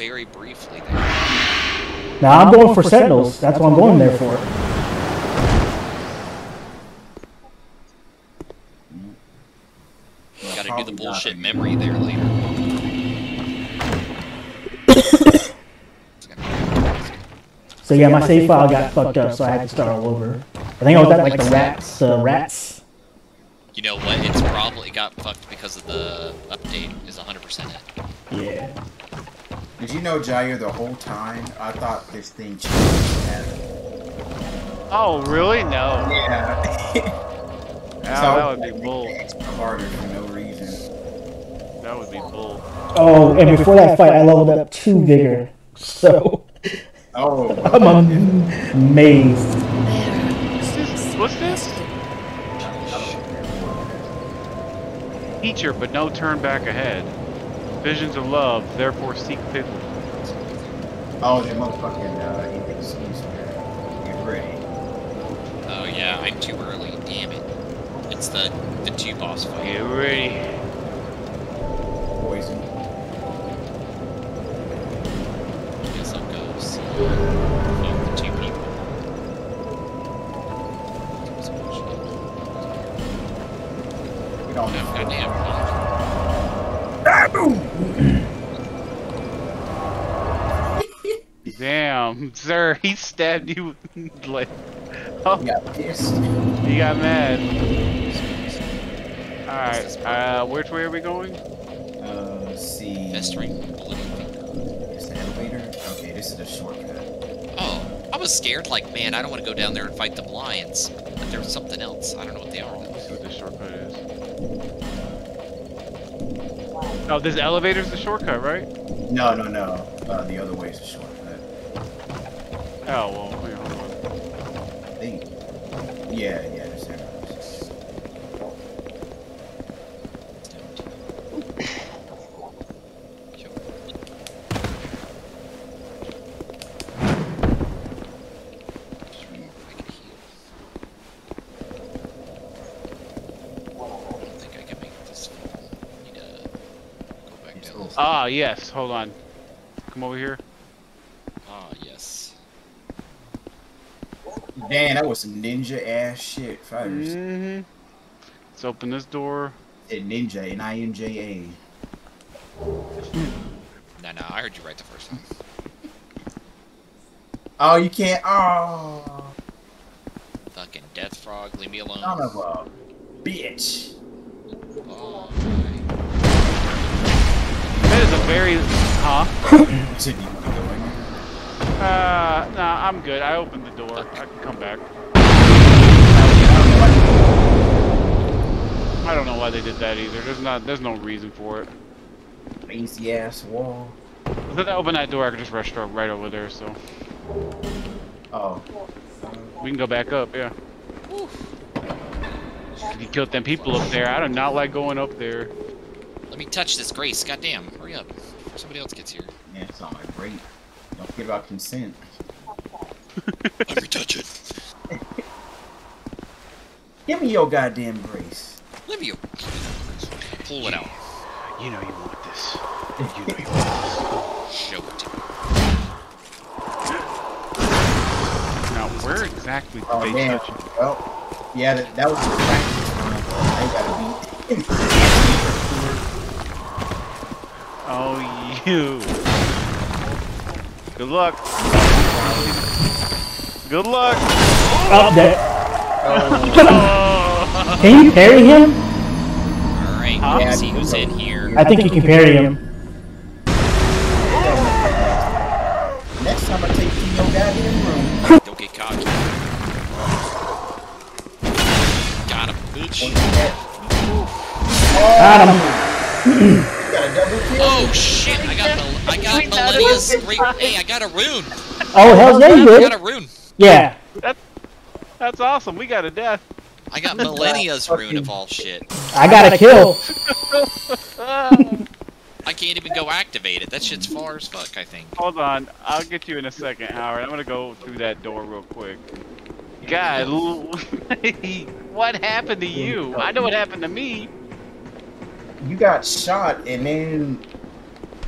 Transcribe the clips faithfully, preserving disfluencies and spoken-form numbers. very briefly there. Now I'm, I'm going, going for Sentinels. Sentinels. That's, That's what I'm going, going there for. You gotta Probably do the bullshit not. memory there later. So yeah, my save file got fucked up, so I had to start all over. I think I was at like the rats, uh, rats. You know what? It's probably got fucked because of the update is one hundred percent it. Yeah. Did you know, Jair, the whole time I thought this thing changed? Oh, really? No. Yeah. Wow, so that would be bull. It's harder for no reason. That would be bull. Oh, and before that fight, I leveled up two vigor. So. Oh. I'm amazed. What's this? Teacher, but no turn back ahead. Visions of love, therefore seek pity. Oh, the motherfucking uh, excuse me. You're ready. Oh yeah, I'm too early. Damn it! It's the the two boss fight. Get ready. Poison. I guess I'll go see the two people. We don't have goddamn blood. Damn, sir, he stabbed you like. Oh, he got pissed. He got mad. Alright, uh, which way are we going? Uh, let's see. Festering bloody finger. Is the elevator? Okay, this is a shortcut. Oh, I was scared, like, man, I don't want to go down there and fight the lions. But there was something else. I don't know what they are. Let's see what this shortcut is. Oh, this elevator's the shortcut, right? No, no, no. Uh, the other way's the shortcut. Oh, well, wait, hold on. I think. Yeah, yeah, there's there. Ah, yes, hold on. Come over here. Ah, yes. Damn, that was some ninja ass shit. Mm-hmm. Let's open this door. It ninja, N I N J A. No, no, I heard you right the first time. Oh, you can't. Oh. Fucking death frog, leave me alone. Son of a bitch. Oh. Very, huh? uh, nah, I'm good. I opened the door. I can come back. I don't know why they did that either. There's not, there's no reason for it. Crazy ass wall. If I open that door, I can just rush right over there. So. Oh. We can go back up, yeah. You killed them people up there. I do not like going up there. Let me touch this grace, goddamn. Hurry up. Before somebody else gets here. Yeah, it's not my grape. Don't forget about consent. Let me touch it. Give me your goddamn grace. Let me your Pull it out. You know you want this. You know you want this. Show it to me. Now, where exactly oh, did they touch it? Well, yeah, that, that was the practice. They gotta be. Oh, you. Good luck. Good luck. Oh, there. Oh. Can you parry him? Alright, huh? Let's see who's in here. I think, I think you can parry him. him. Next time I take you no goddamn room. Don't get cocky. Got him, bitch. Got him. Oh shit, I got I got Melania's great. Hey, I got a rune. Oh, hell yeah, you did. I got a rune. Yeah. That's, that's awesome. We got a death. I got Melania's rune of all shit. I got a kill. I can't even go activate it. That shit's far as fuck, I think. Hold on. I'll get you in a second, Howard. I'm going to go through that door real quick. God, what happened to you? I know what happened to me. You got shot, and then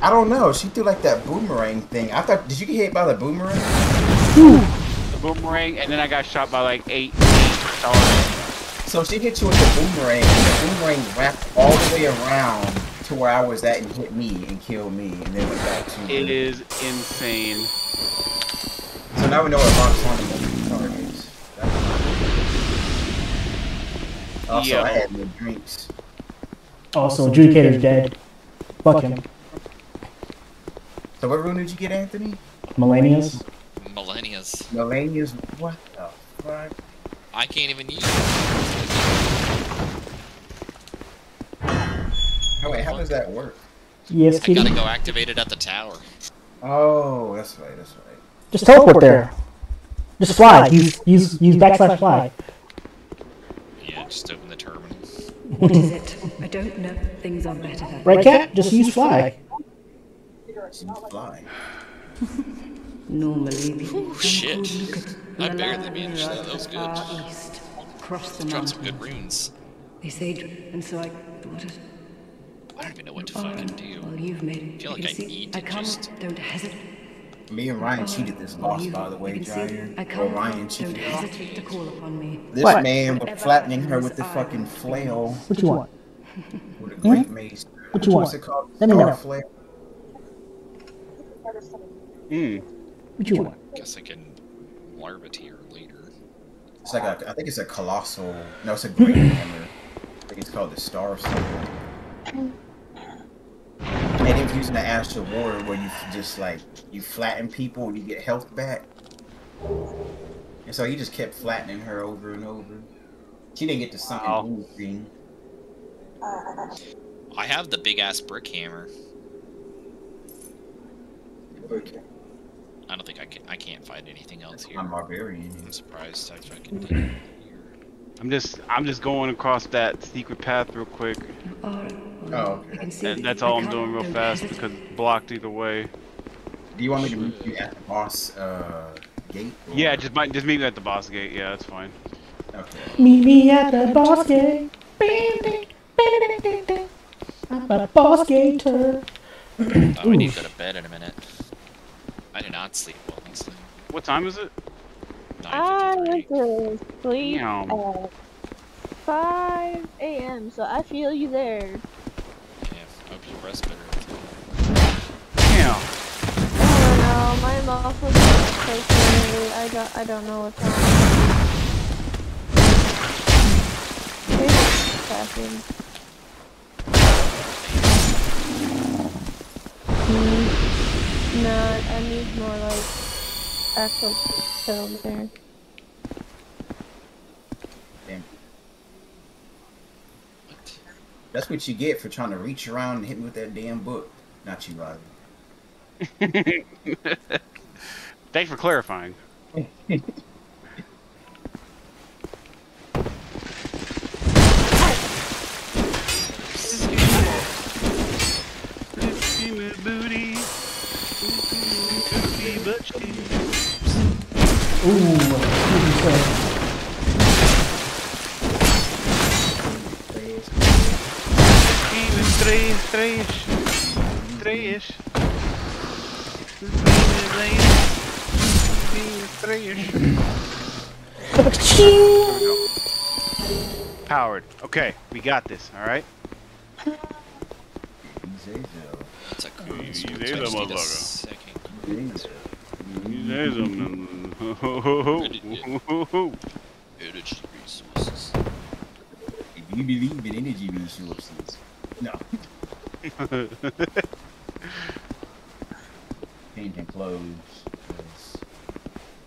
I don't know. She threw like that boomerang thing. I thought, did you get hit by the boomerang? Whew. The boomerang, and then I got shot by like eight. So she hit you with the boomerang, and the boomerang wrapped all the way around to where I was at and hit me and killed me, and then went back to me. It is insane. So now we know what box one is. Also, Yo. I had no drinks. Also, Adjudicator's dead. Fuck him. So what room did you get, Anthony? Millennials. Millennials. Millennials. What the fuck? I can't even use it. Oh wait, how does that work? Yes, I gotta go activate it at the tower. Oh, that's right, that's right. Just teleport there. Just fly. Use use use backslash fly. Yeah, just open the terminal. What is it? I don't know. Things are better than. Right, Cat? Just use fly. Fly. Normally, oh shit! I barely managed that. That was good. Let's drop some good runes. They say, and so I. What? I don't even know what to fucking do. Well, you've made. I feel like I need to just. Don't hesitate. Me and Ryan cheated this loss, by the way, Dryer. Or Ryan cheated. Don't hesitate to call upon me. This what? Man was flattening her with the fucking flail. What you want? With a great hmm? mace. What you What's want? Let me know. Flail. Mm. What you want? I guess I can larvateer later. It's like a, I think it's a colossal. No, it's a great hammer. I think it's called the Star Sword. And it was using the Astral Warrior where you just like you flatten people and you get health back. And so you just kept flattening her over and over. She didn't get to something wow. thing. I have the big ass brick hammer. Okay. I don't think I can. I can't find anything else here. I'm barbarian. I'm surprised I fucking did here. I'm just. I'm just going across that secret path real quick. Oh, okay. That, that's all I'm doing real fast because it's blocked either way. Do you want me to meet you at the boss uh, gate? Or? Yeah, just might just meet me at the boss gate. Yeah, that's fine. Okay. Meet me at the boss gate. I'm a boss gator. Oh, we need to go to bed in a minute. I did not sleep well last night. What time is it? I went to sleep at five A M, so I feel you there. Yeah, hope you rest better. Damn. I don't know, my mouth was crazy. I don't, I don't know what time. Maybe it's happening. Mm. No, I need more like actual shit over there. Damn. What? That's what you get for trying to reach around and hit me with that damn book. Not you, Robbie. Thanks for clarifying. Booty. Ooh, powered. Okay, we got this, alright? That's a cool motherfucker. There's them. Ho ho ho ho ho. Energy resources. If you believe in energy resources. No. Changing clothes.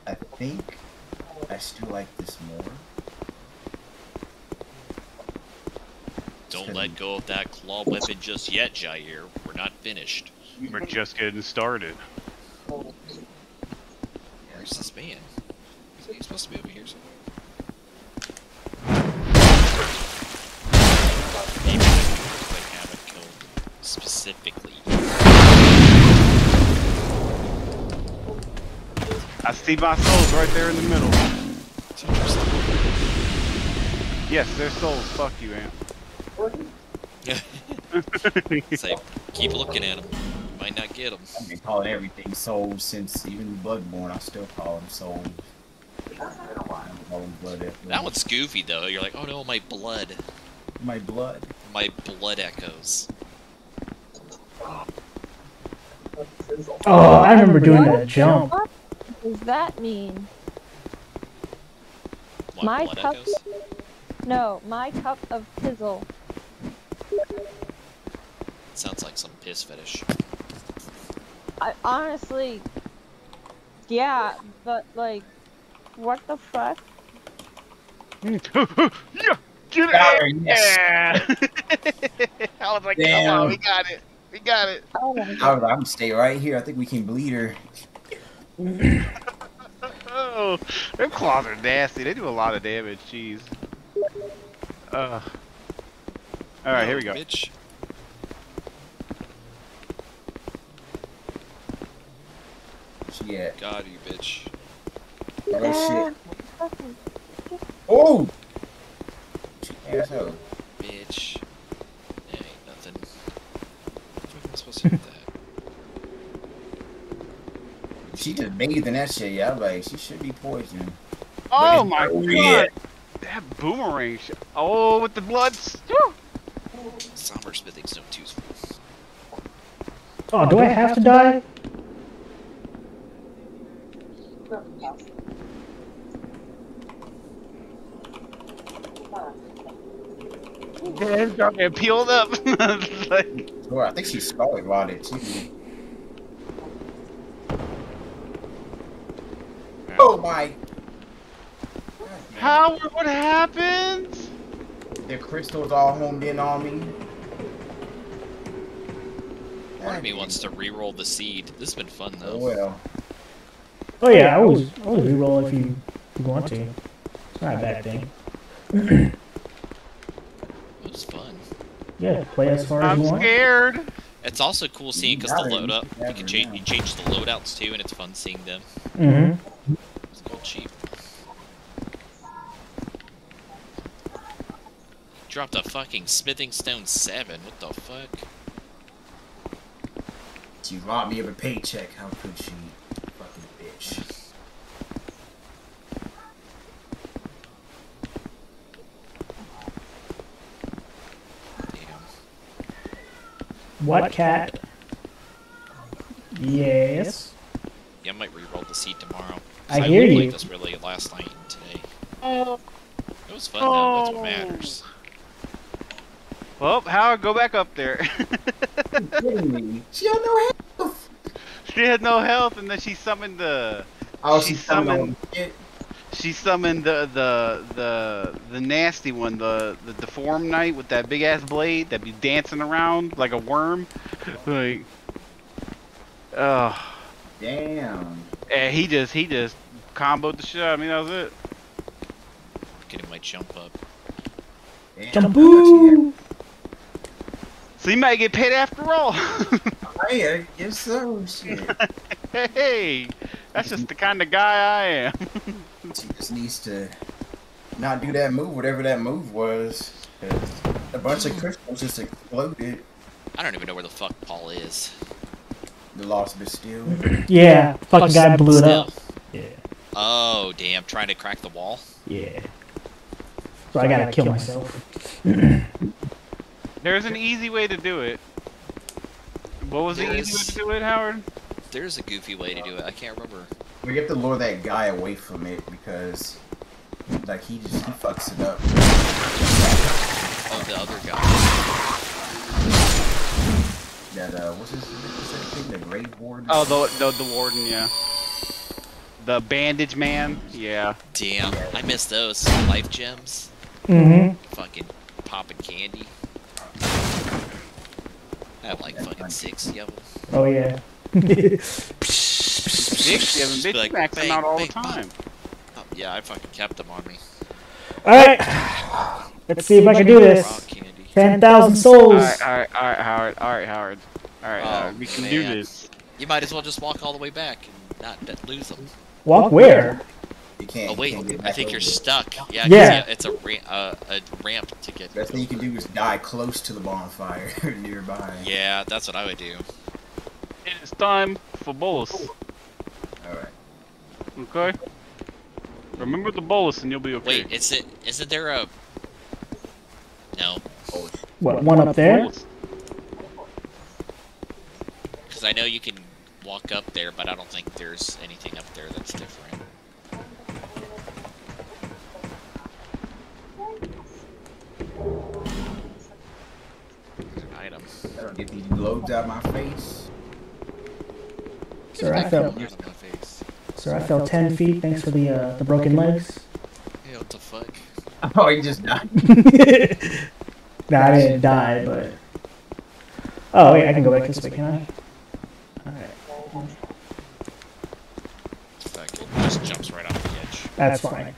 I think I still like this more. Don't let go of that claw weapon just yet, Jair. We're not finished. We're just getting started. Where's this man? He's supposed to be over here somewhere. Maybe I haven't killed specifically. I see my souls right there in the middle. It's interesting. Yes, their souls. Fuck you, Ant. Yeah. It's like, keep looking at them. might not get them. I've been calling everything Souls since even Bloodborne. I still call them Souls. That one's goofy though. You're like, oh no, my blood. My blood. My blood echoes. Oh, I remember doing what? that jump. What does that mean? What, my cup. Echoes? No, my cup of pizzle. Sounds like some piss fetish. I honestly, yeah, but like, what the fuck? Yeah, get out! Yeah. I was like, damn. Come on, we got it, we got it. Oh my God. I was like, I'm gonna stay right here. I think we can bleed her. Oh, their claws are nasty. They do a lot of damage. Jeez. Uh. All right, here we go. Bitch. Yeah. God, you bitch. Oh shit. Oh! Asshole. Bitch. That ain't nothing. What am I supposed to do with that? She just bathed in that shit, yeah. Like, she should be poisoned. Oh my God! Weird. That boomerang shit. Oh, with the blood. Somber Smithing Stone two's face. Oh, do I have to die? Damn, got peeled up. Like... oh, I think she's scarlet rotted. She... oh my! Howard, what happened? The crystals all homed in on me. Part of me wants to re-roll the seed. This has been fun though. Oh well. Oh yeah, I always, I always re-roll if you, if you want to. It's not a bad thing. It's fun. Yeah, play as far as you want. I'm scared. It's also cool seeing because the load up, you can change, you change the loadouts too, and it's fun seeing them. Mm-hmm. It's a cool chief. Dropped a fucking Smithing Stone seven. What the fuck? She robbed me of a paycheck. How could she? Fucking bitch. What cat? Yes. Yeah, I might reroll the seed tomorrow. I, I hear you. I really like this really last night and today. Oh. It was fun though. That's what matters. Well, Howard, go back up there. She had no health. She had no health, and then she summoned the. Oh, she, she summoned. summoned she summoned the the the the nasty one, the the deformed knight with that big ass blade that be dancing around like a worm, like. Oh. Uh, Damn. And he just he just comboed the shit out of me. That was it. Getting my jump up. Damn. Jump-oo! So you might get paid after all. I am so shit. Hey, that's just the kind of guy I am. She just needs to not do that move, whatever that move was. A bunch of crystals just exploded. I don't even know where the fuck Paul is. The lost Bastille. Yeah, fucking guy blew it up. Yeah. Oh damn! Trying to crack the wall. Yeah. So I gotta, I gotta kill, kill myself. There's an easy way to do it. What was there's, the easy way to do it, Howard? There's a goofy way to do it. I can't remember. We have to lure that guy away from it because, like, he just he fucks it up. Oh, the other guy. That uh, what's his name? The Grey Warden. Oh, the the the warden, yeah. The bandage man. Yeah. Damn, I missed those life gems. Mhm. Fucking popping candy. I have like fucking sixty of them. Oh yeah. sixty of them, bitch. You max them out all the time. Oh, yeah, I fucking kept them on me. Alright. Let's see if I can do this. ten thousand souls. Alright, alright, alright, Howard. Alright, Howard. Alright, oh, Howard. We can man. do this. You might as well just walk all the way back and not lose them. Walk where? You can't. Oh wait, you can't I think you're it. stuck. Yeah, yeah. yeah, it's a ra uh, a ramp to get. Best thing you can do is die close to the bonfire nearby. Yeah, that's what I would do. and it's time for bolus. Alright. Okay? Remember the bolus and you'll be okay. Wait, is it, isn't there a... No. Bolus. What, one, one up there? Because I know you can walk up there, but I don't think there's anything up there that's different. Get these globes out of my face. Sir, I fell. Sir, I fell ten feet. Thanks for the uh, the broken legs. Yeah, what the fuck? Oh, you just died. Nah, I didn't die, but. Oh wait, I can go back this way, can I? All right. Fuck it. Just jumps right off the edge. That's fine.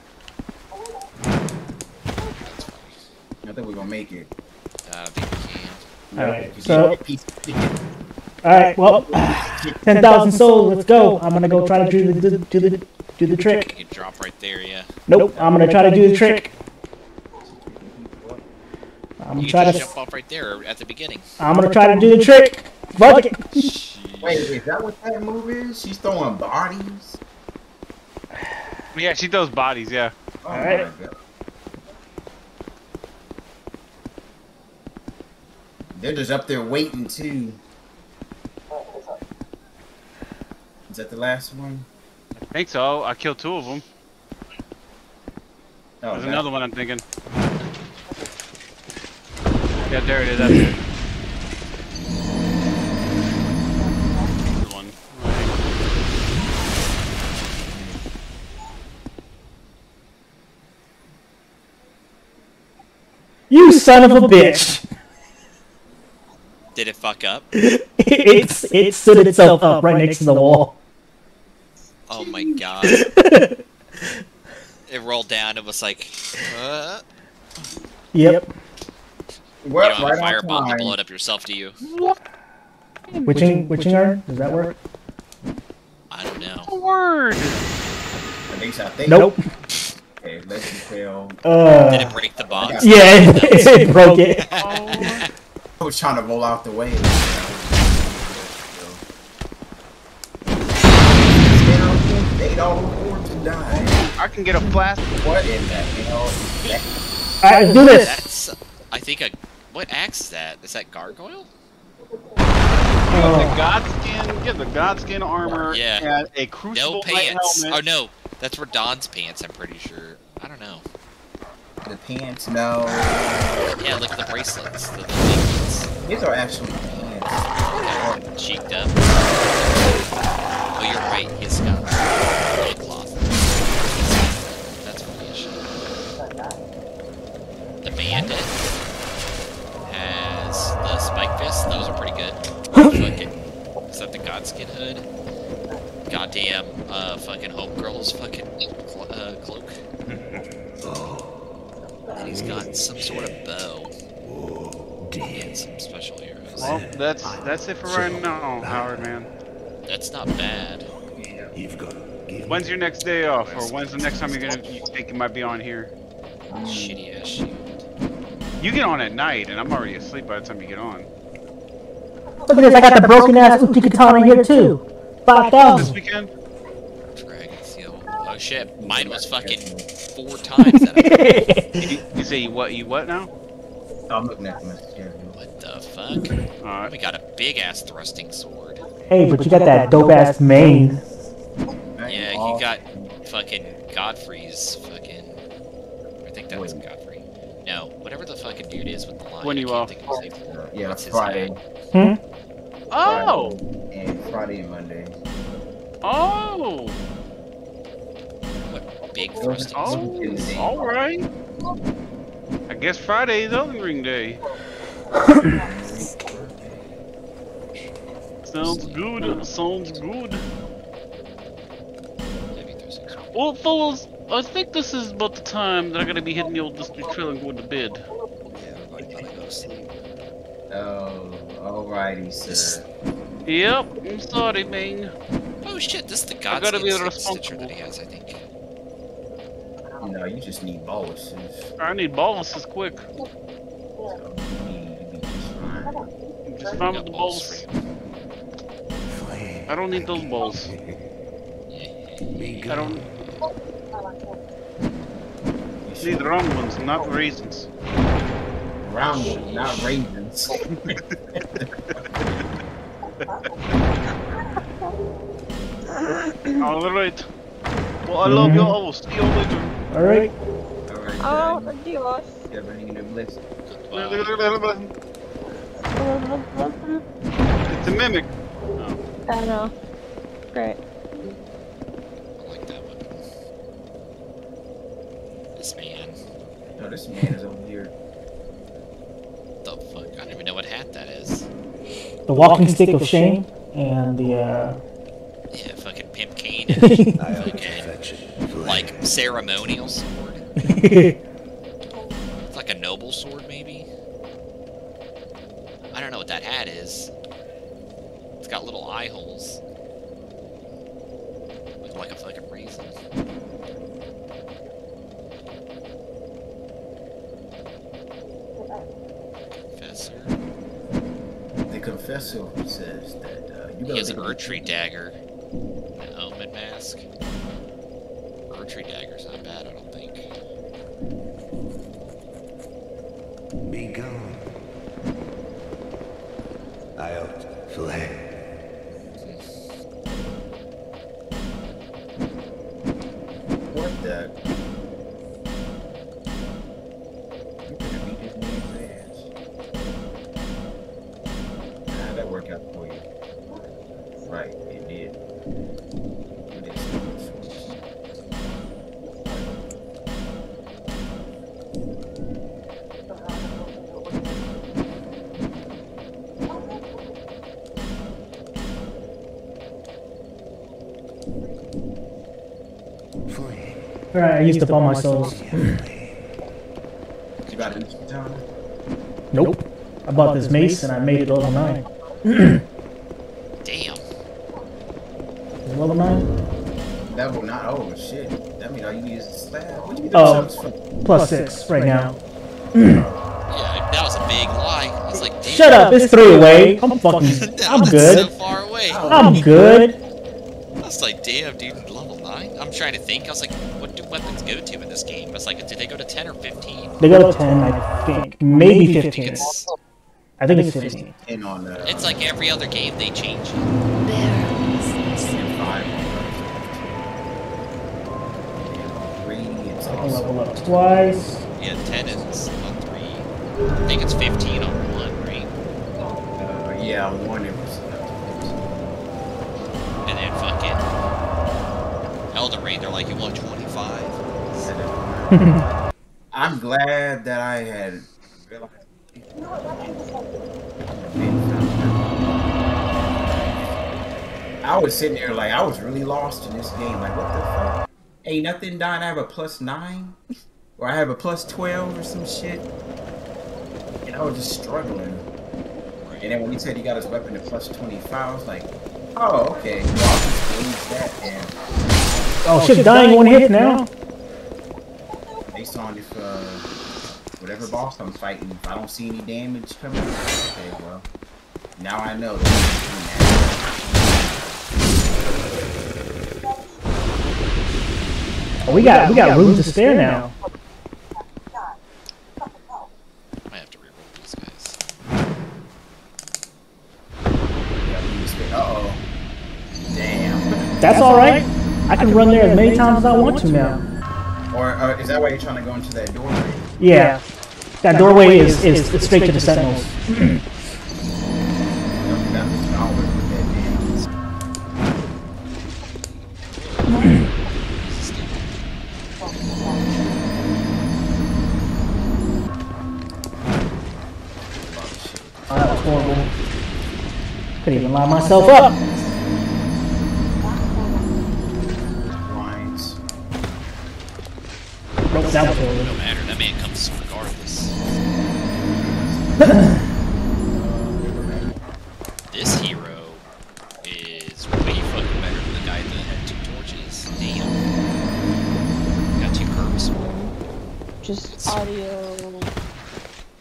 That's fine. I think we're gonna make it. Uh, Alright, so, alright, well, ten thousand souls, let's go. I'm gonna go try to do the, do the, do the trick. You drop right there, yeah. Nope, I'm gonna try to do the trick. I'm gonna you try to jump off right there at the beginning. I'm gonna try to do the trick. Fuck it. Wait, is that what that move is? She's throwing bodies? Yeah, she throws bodies, yeah. Oh, alright. They're just up there waiting too. Is that the last one? I think so. I killed two of them. Oh, there's another one I'm thinking. Yeah, there it is. Up there. One. You son of a bitch! Did it fuck up? it, it's, it stood itself up right next to the wall. Oh my god. It rolled down, it was like... Uh... Yep. You don't have a fireball to blow it up yourself, do you? Witching, witching iron? Does that work? I don't know. A word! At least I think. Nope. Okay, let's fail. Uh, Did it break the box? Yeah, it, it broke it. Oh. I was trying to roll out the way. They don't afford to die. I can get a blast. What in that? You know. I can do this. That's, I think I. What axe is that? Is that gargoyle? Oh. The godskin. Get the godskin armor. Yeah. And a crucible. No pants. Helmet. Oh no, that's for Don's pants. I'm pretty sure. I don't know. The pants. No. Yeah, look at the bracelets. The, the These are actually hands. Yeah, cheeked up. Oh, you're right. He's got a cloth. That's what he is. The bandit has the spike fist. Those are pretty good. Fucking. Is that the godskin hood? Goddamn. Uh, fucking homegirl's fucking clo uh, cloak. Oh. And he's got some sort of bow. And some special heroes. Well, that's that's it for right now, Howard, man. That's not bad. When's your next day off, or when's the next time you're gonna you think you might be on here? Shitty ass shield. You get on at night, and I'm already asleep by the time you get on. Look at this! I got the broken ass Uti Katana here too. Five thousand. This weekend. Oh shit! Mine was fucking four times. That you, you say you what? You what now? I'm looking at him. What the fuck? Right. We got a big ass thrusting sword. Hey, but you got that dope ass mane. Yeah, you got fucking Godfrey's fucking. I think that was Godfrey. No, whatever the fucking dude is with the line. When you off? Yeah, Friday. Hmm? Oh! And Friday and Monday. Oh! What big thrusting oh, sword? Alright! I guess Friday is Elden Ring Day. Sounds good, sounds good. Well, fellas, I think this is about the time that I'm gonna be hitting the old district trail and going to bed. Yeah, I'm gonna go to sleep. Oh, alrighty, sir. Yep, I'm sorry, man. Oh shit, this is the godskin. I gotta be responsible. That he has, I think. No, you just need boluses. I need boluses quick. So you need to be just fine. I'm just fine with the boluses. I don't need those balls. I don't need round ones, not raisins. Round ones, not raisins. Alright. Well, I mm-hmm. love you all. See you later. Alright. Alright. Oh, uh, Dios. Yeah, wow. It's a mimic. Oh. I know. Great. I like that one. This man. No, this man is over here. The fuck? I don't even know what hat that is. The walking, walking stick of shame and the, uh... yeah, fucking pimp cane and fucking, like, ceremonial sword. It's like a noble sword, maybe? I don't know what that hat is. It's got little eye holes. Looks like a fucking raisin. Confessor. The confessor says that, uh, you gotta... He has an archery dagger. Omen mask. Archery dagger's not bad, I don't think. Be gone. I outfled. What the? You're gonna be getting me fast. Nah, that worked out for you. Right, it did. Alright, I used up all my souls. You got it? Nope. I bought this mace and I made it level nine. Damn. Level nine? Level nine? Oh shit. That means all you need is a stab. What do you do? Oh, plus six right now. Yeah, that was a big lie. I was like, shut up, it's three away. I'm fucking. I'm good. So far away. I'm good. I was like, damn, dude, level nine? I'm trying to think. I was like, what do weapons go to in this game? I was like, did they go to ten or fifteen? They go to ten, I think. Maybe fifteen. I think it's fifteen. It's like every other game they change it. I'll level up twice. Yeah, ten is on three. I think it's fifteen on one, right? Uh, yeah, one it was. And then fucking Elden Ring, they're like, you want twenty-five? I'm glad that I had realized. I was sitting there like, I was really lost in this game. Like, what the fuck? Ain't nothing dying. I have a plus nine? Or I have a plus twelve or some shit? And I was just struggling. And then when he said he got his weapon to plus twenty-five, I was like, oh, okay. Well, I'll just lose that and... Oh, oh shit, dying one hit now? Based on if, uh, whatever boss I'm fighting, if I don't see any damage coming, okay, well, now I know that. Oh, we got, we got room to spare now. That's, That's alright. Right. I, I can run, run there as many times as I want to now. Or uh, is that why you're trying to go into that doorway? Yeah. That, that doorway, doorway is, is, is, is straight to the Sentinels. Sentinels. Oh, that was horrible. Couldn't even line myself up. No matter, that man comes regardless. This hero is way fucking better than the guy that had two torches. Damn. Got two curves. Just it's... audio.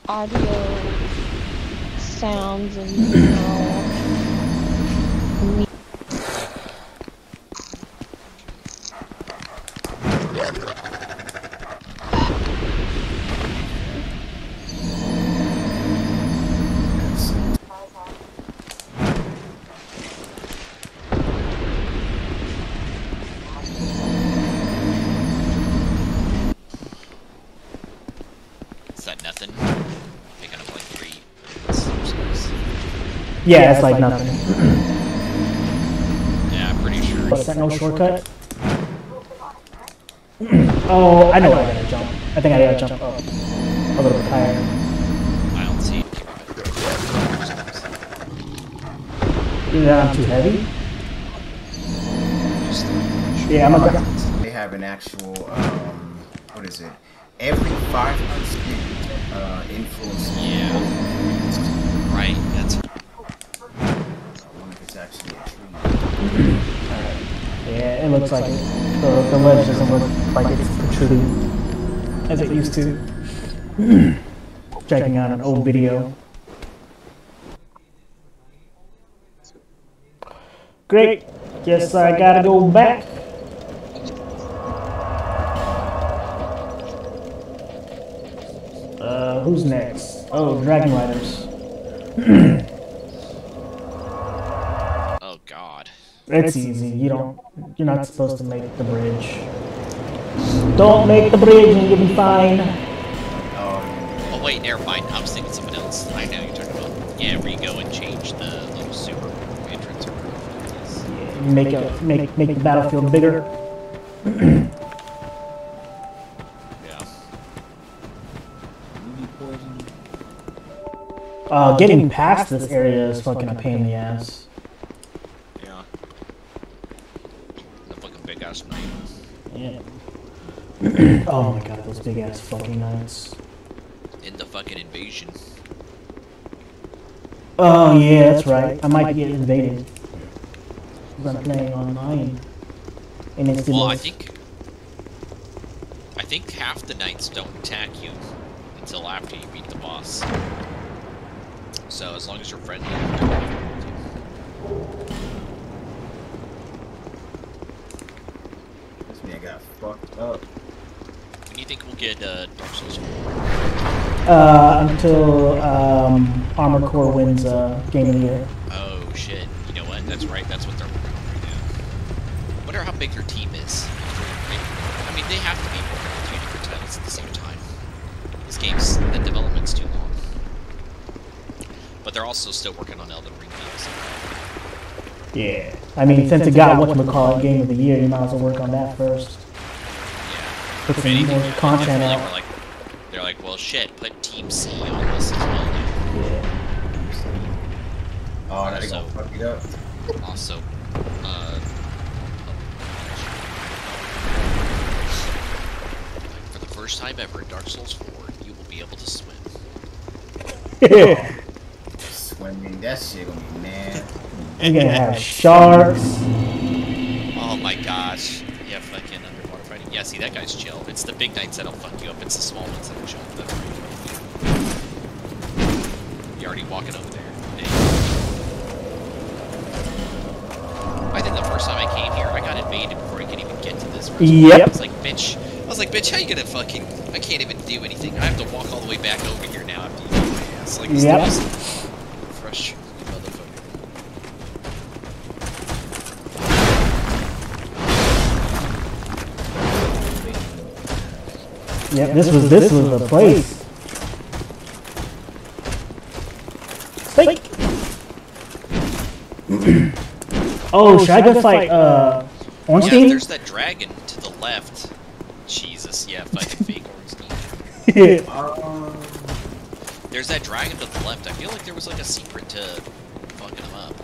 Audio. Sounds and. You know, Yeah, yeah it's, it's like, like nothing. nothing. Yeah, I'm pretty sure. But Sentinel shortcut? Oh, I know I gotta jump. I think I gotta jump up. A little bit higher. I don't see. Either that I'm too heavy? Yeah, I'm a guy. They have an actual, um, what is it? Every five months, uh, influence. Yeah. Right, that's. I wonder if it's actually a true one. Yeah, it looks like it. The, the ledge doesn't look like it's protruding as it used to. Checking out an old video. Great. Guess I gotta go back. Uh, who's next? Oh, Dragon Riders. Oh God. It's easy. You don't. You're not supposed to make the bridge. Don't make the bridge, and you'll be fine. Oh. Oh wait, never mind. I was thinking something else. I know you're talking about. Yeah, Rigo and change the little super entrance. Make it make make the battlefield bigger. Yeah. Uh, getting past this area is fucking a pain in the ass. Yeah. The fucking big ass knives. Yeah. Oh my god, those big ass fucking knives. In the fucking invasion. Oh yeah, that's right. I might get invaded. I'm playing online. And it's well, I think I think half the knights don't attack you until after you beat the boss. So as long as you're friendly, don't attack you. This man got fucked up. When do you think we'll get uh, Dark Souls? Uh, until um, Armor Core wins uh, Game of the Year. Oh shit! You know what? That's right. That's what they're. I wonder how big their team is. I mean, they have to be more than two different titles at the same time. This game's, the development's too long. But they're also still working on Elden Ring games. Yeah. I mean, I mean since it got whatchamacallit Game of the Year, you might as well work on that first. Yeah. Put some more content out. Like, they're like, well, shit, put Team C on this as well. Yeah. Oh, that's gonna fuck it up. Also, uh... first time ever in Dark Souls four, you will be able to swim. Oh, swimming, that shit gonna be mad. You're gonna have sharks. Oh my gosh. Yeah, fucking underwater fighting. Yeah, see, that guy's chill. It's the big knights that'll fuck you up, it's the small ones that'll chill up. You're already walking over there. I think the first time I came here, I got invaded before I could even get to this first yep. I was like, bitch. I was like, bitch, how you gonna fucking... I can't even do anything. I have to walk all the way back over here now after you do my ass. Like, it's yep. just frustrating, motherfucker. Yep, this was, this was the place. Fake! Oh, should I go fight, uh... Ornstein? Yeah, there's that dragon to the left. Jesus, yeah, fucking fake Ornstein. um, There's that dragon to the left. I feel like there was like a secret to fucking him up.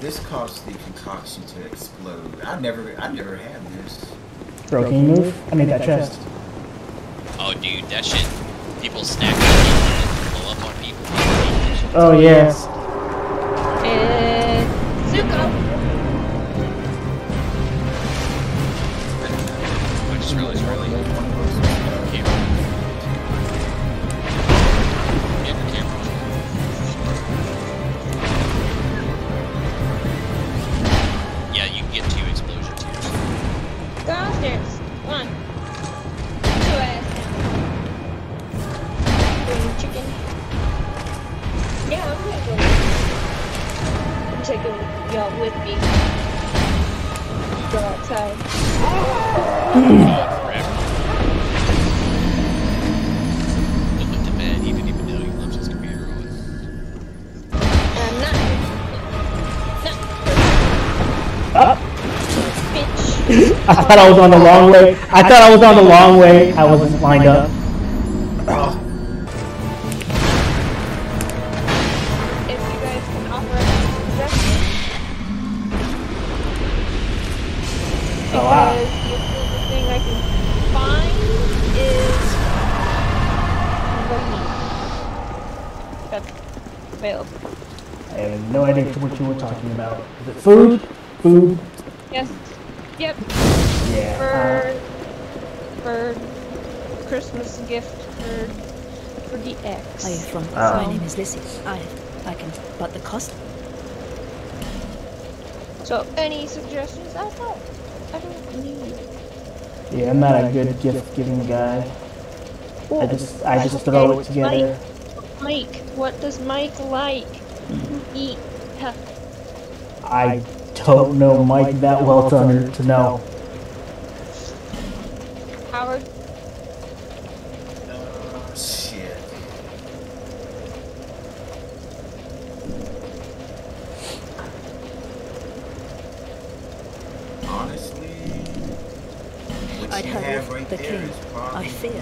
This caused the concoction to explode. I never, I never had this. Bro, can you move? I made that chest. Oh, dude, that shit. People snack and blow up on people. Oh yeah. It's Zuko. Really, really good. Yeah, you can get two explosions here. Go downstairs. One. Two ass. Chicken. Yeah, I'm gonna go. I'm taking y'all with me. Go outside. I thought I was on the long way. I thought I was on the long way. I wasn't lined up. Oh. If you guys can offer any suggestions, because oh, wow. The only thing I can find is that failed. I have no idea what you were talking about. Is it food? Food. Yes. Yep. Yeah. For, for Christmas gift for for the ex. Hi, from um. My name is Lizzie. I I can, but the cost. So any suggestions? I thought I don't need. Yeah, I'm not a good gift giving guy. Ooh. I just I just throw it together. Mike, Mike, what does Mike like? Eat. Huh. I don't know Mike that well to, to know. Howard? Oh, shit. Honestly, what I'd you have right the there king. Is probably... I fear.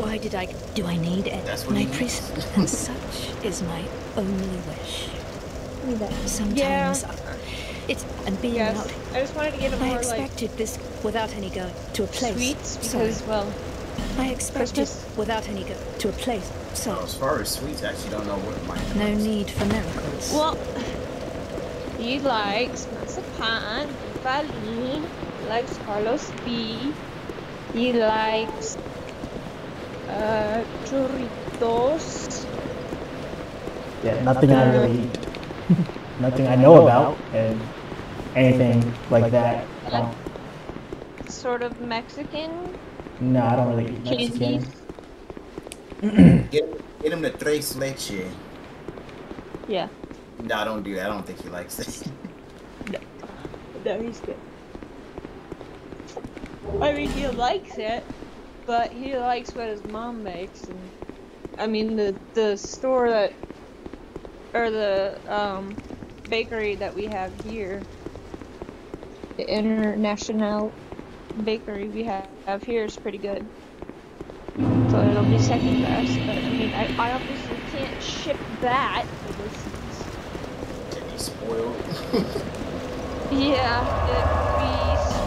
Why did I... Do I need it? My priesthood and such is my only wish. Sometimes yeah. I, it's and being yes. out. I just wanted to get a more I expected like this without any go to a place. Sweets because Sorry. well, I expected without any go to a place. So oh, as far as sweets, I actually don't know what mine. No is. Need for miracles. Well, he likes marzipan, Valine, he likes Carlos B. He likes uh, churritos. Yeah, nothing I really eat. Nothing I know about, and anything like that. Um, sort of Mexican? No, I don't really eat Mexican. get, get him the tres leche. Yeah. No, I don't do that. I don't think he likes it. No. No, he's good. I mean, he likes it, but he likes what his mom makes. And, I mean, the, the store that... or the um, bakery that we have here, the international bakery we have, have here is pretty good. So it'll be second best, but I mean, I, I obviously can't ship that. It'd be spoiled. Yeah, it'd be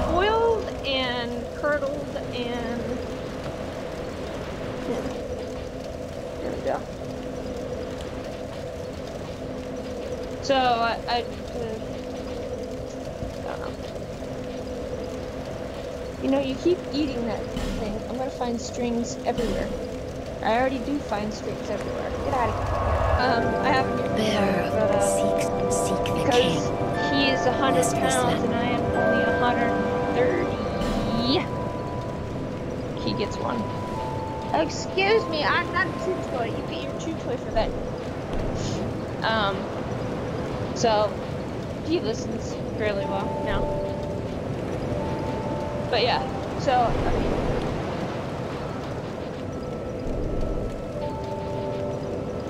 spoiled and curdled and... Yeah. There we go. So, I, I, uh, I don't know. You know, you keep eating that thing. I'm gonna find strings everywhere. I already do find strings everywhere. Get out of here. Um, I haven't yet. Bear, but, uh, seek, seek the because king. He is one hundred pounds and I am only one hundred thirty. He gets one. Excuse me, I'm not a chew toy. You get your chew toy for that. Um... So, he listens fairly well now. But yeah, so, I mean,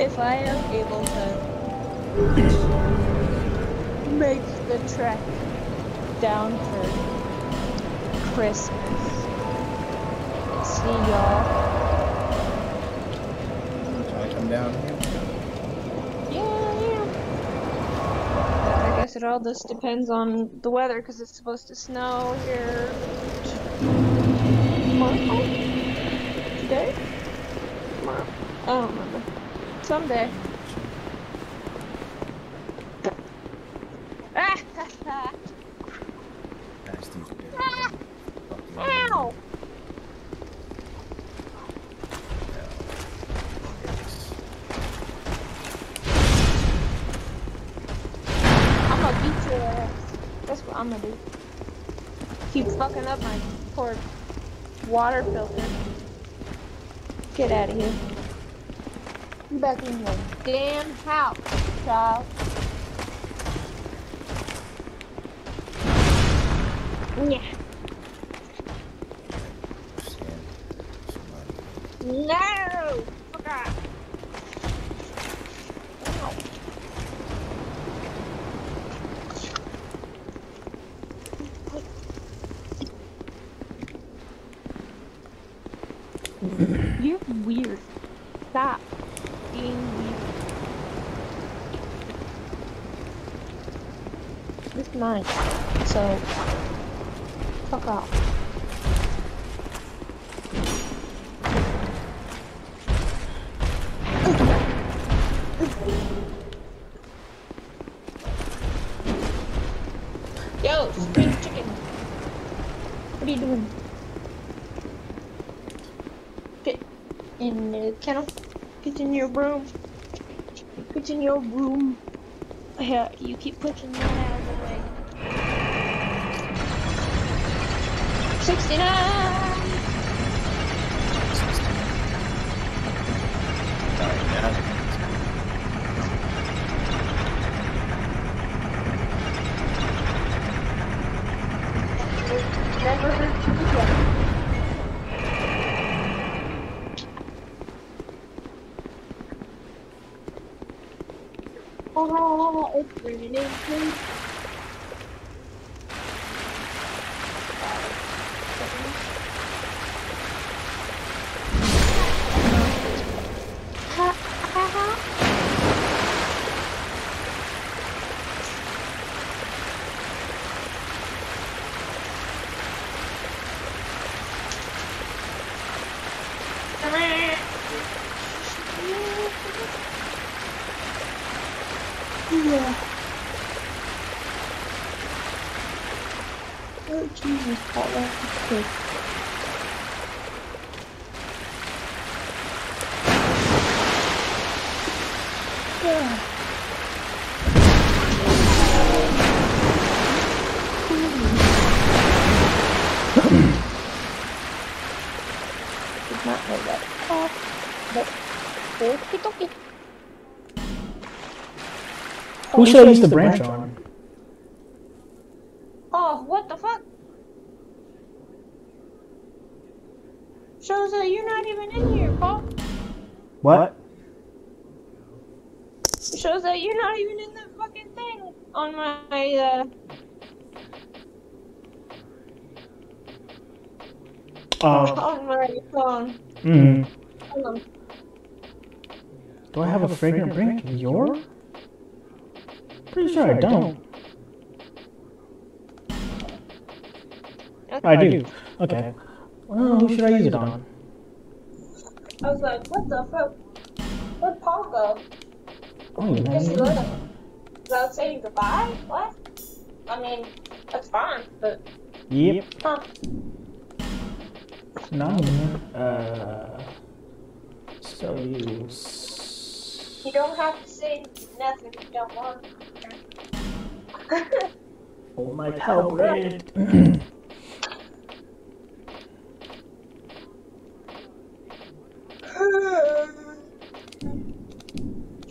if I am able to make the trek down for Christmas, see y'all. Shall I come down here? It all just depends on the weather because it's supposed to snow here tomorrow. Today? Tomorrow. I don't remember. Someday. Ow! I'm gonna do. Keep fucking up my poor water filter. Get out of here. Get back in your damn house, child. Yeah. No! Fuck off. What? weird. You're weird. Stop being weird. This is mine, so fuck off. Yo, spring chicken. What are you doing? Get in the kennel. Get in your broom. Get in your broom. Yeah, you keep pushing that out of the way. sixty-nine! Sorry, man. Never heard you again. Oh, it's raining, please. Ha ha ha. Yeah. Oh Jesus, that was good. Yeah. Did not know that off, but okie dokie. Who oh, should I use the branch, branch on? on? Oh, what the fuck? Shows that you're not even in here, Paul. What? Shows that you're not even in the fucking thing on my, uh... Oh. On my phone. Mm-hmm. Hold on. Do I have, I have a fragrant branch in your? Pretty sure I don't. Okay. I do. Okay. Well, who should I use it on? I was like, what the fuck? Where'd Paul go? Oh, you just go to without saying goodbye? What? I mean, that's fine, but. Yep. Huh. No, uh. So you. You don't have to say nothing if you don't want to. Oh my help it. You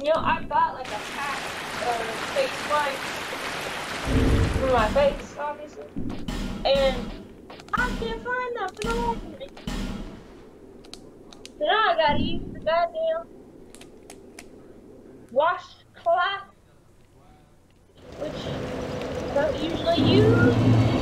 know, I got like a pack of face wipes for my face, obviously. And I can't find that for the life of me. So now I gotta use the goddamn washcloth. Which I don't usually use.